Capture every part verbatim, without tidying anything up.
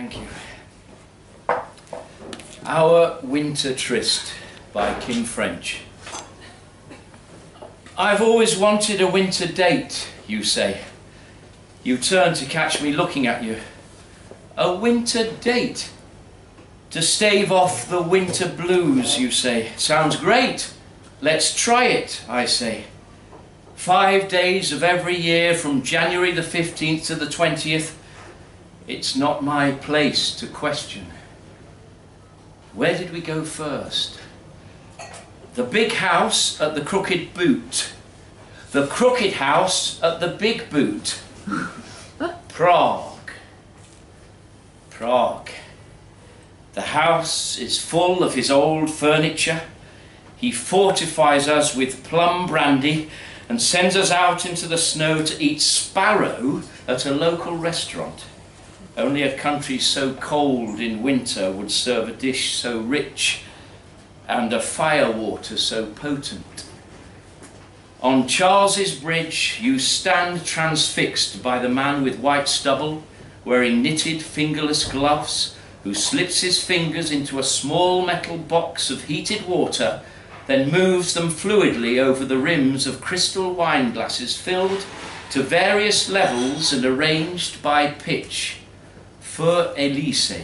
Thank you. Our Winter Tryst by Kim French. I've always wanted a winter date, you say. You turn to catch me looking at you. A winter date? To stave off the winter blues, you say. Sounds great. Let's try it, I say. Five days of every year from January the fifteenth to the twentieth. It's not my place to question. Where did we go first? The big house at the Crooked Boot. The crooked house at the Big Boot. Prague. Prague. The house is full of his old furniture. He fortifies us with plum brandy and sends us out into the snow to eat sparrow at a local restaurant. Only a country so cold in winter would serve a dish so rich and a firewater so potent. On Charles's Bridge, you stand transfixed by the man with white stubble, wearing knitted, fingerless gloves, who slips his fingers into a small metal box of heated water, then moves them fluidly over the rims of crystal wine glasses filled to various levels and arranged by pitch. For Elise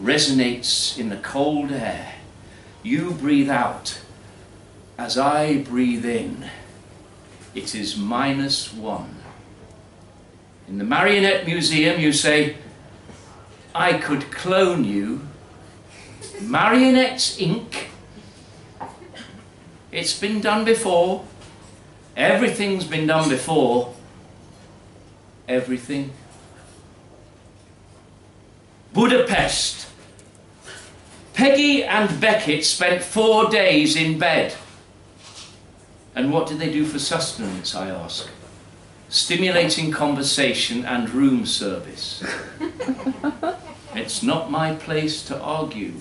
resonates in the cold air. You breathe out as I breathe in. It is minus one. In the Marionette Museum, you say, I could clone you. Marionettes, Incorporated. It's been done before. Everything's been done before. Everything. Budapest. Peggy and Beckett spent four days in bed. And what did they do for sustenance, I ask? Stimulating conversation and room service. It's not my place to argue.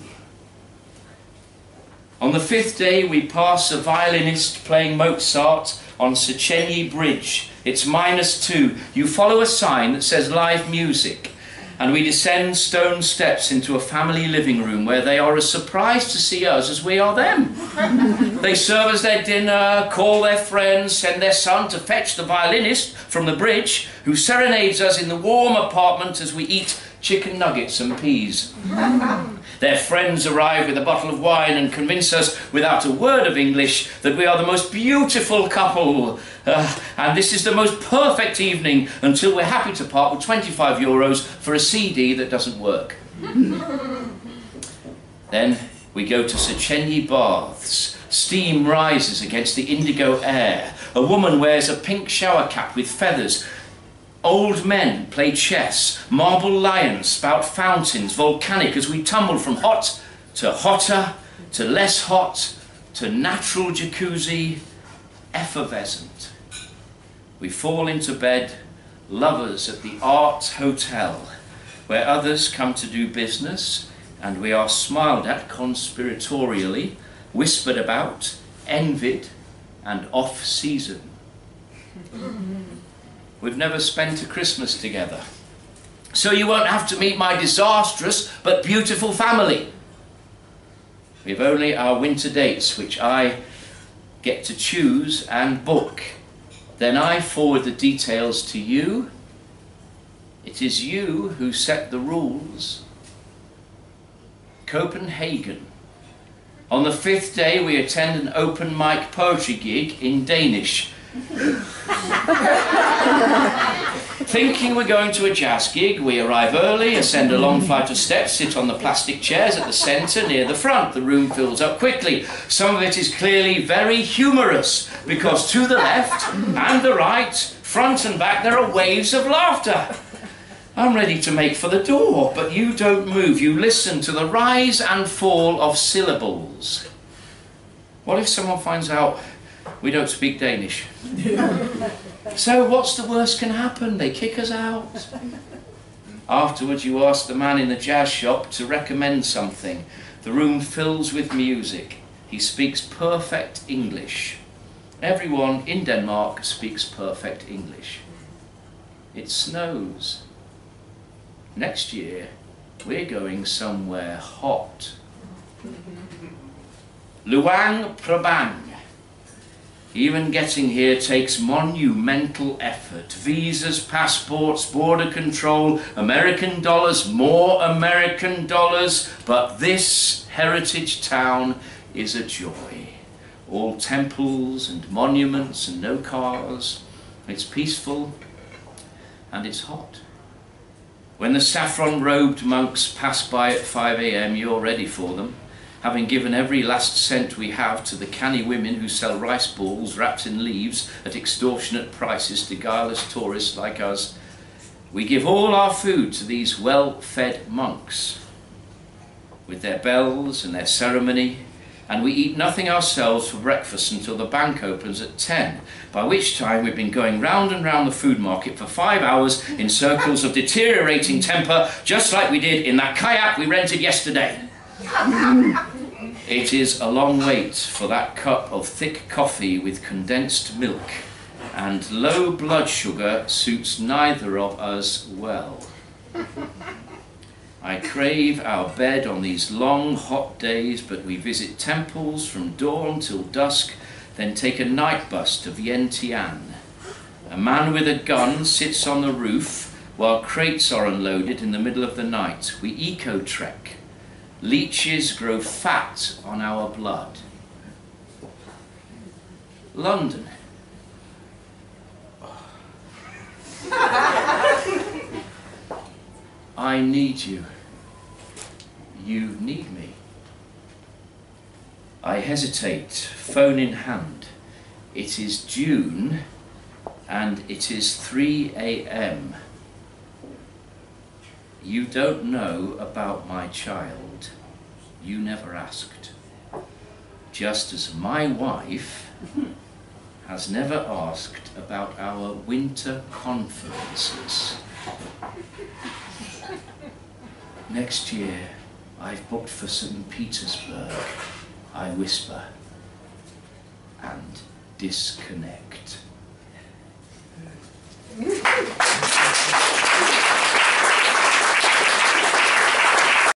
On the fifth day, we pass a violinist playing Mozart on Széchenyi Bridge. It's minus two. You follow a sign that says live music, and we descend stone steps into a family living room where they are as surprised to see us as we are them. They serve us their dinner, call their friends, send their son to fetch the violinist from the bridge, who serenades us in the warm apartment as we eat chicken nuggets and peas. Their friends arrive with a bottle of wine and convince us, without a word of English, that we are the most beautiful couple. Uh, and this is the most perfect evening until we're happy to part with twenty-five euros for a C D that doesn't work. Then we go to Széchenyi Baths. Steam rises against the indigo air. A woman wears a pink shower cap with feathers. Old men play chess, marble lions spout fountains, volcanic, as we tumble from hot to hotter, to less hot, to natural jacuzzi, effervescent. We fall into bed, lovers at the Art Hotel, where others come to do business, and we are smiled at conspiratorially, whispered about, envied, and off-season. We've never spent a Christmas together. So you won't have to meet my disastrous but beautiful family. We've only our winter dates, which I get to choose and book. Then I forward the details to you. It is you who set the rules. Copenhagen. On the fifth day, we attend an open mic poetry gig in Danish. Thinking we're going to a jazz gig, we arrive early, ascend a long flight of steps, sit on the plastic chairs at the centre near the front. The room fills up quickly. Some of it is clearly very humorous, because to the left and the right, front and back, there are waves of laughter. I'm ready to make for the door, but you don't move. You listen to the rise and fall of syllables. What if someone finds out we don't speak Danish? So what's the worst can happen? They kick us out. Afterwards, you ask the man in the jazz shop to recommend something. The room fills with music. He speaks perfect English. Everyone in Denmark speaks perfect English. It snows. Next year, we're going somewhere hot. Luang Prabang. Even getting here takes monumental effort. Visas, passports, border control, American dollars, more American dollars. But this heritage town is a joy. All temples and monuments and no cars. It's peaceful and it's hot. When the saffron-robed monks pass by at five A M, you're ready for them, having given every last cent we have to the canny women who sell rice balls wrapped in leaves at extortionate prices to guileless tourists like us. We give all our food to these well-fed monks, with their bells and their ceremony, and we eat nothing ourselves for breakfast until the bank opens at ten, by which time we've been going round and round the food market for five hours in circles of deteriorating temper, just like we did in that kayak we rented yesterday. It is a long wait for that cup of thick coffee with condensed milk, and low blood sugar suits neither of us well. I crave our bed on these long, hot days, but we visit temples from dawn till dusk, then take a night bus to Vientiane. A man with a gun sits on the roof while crates are unloaded in the middle of the night. We eco-trek. Leeches grow fat on our blood. London. I need you. You need me. I hesitate, phone in hand. It is June, and it is three A M You don't know about my child. You never asked. Just as my wife has never asked about our winter conferences. Next year, I've booked for Saint Petersburg, I whisper, and disconnect.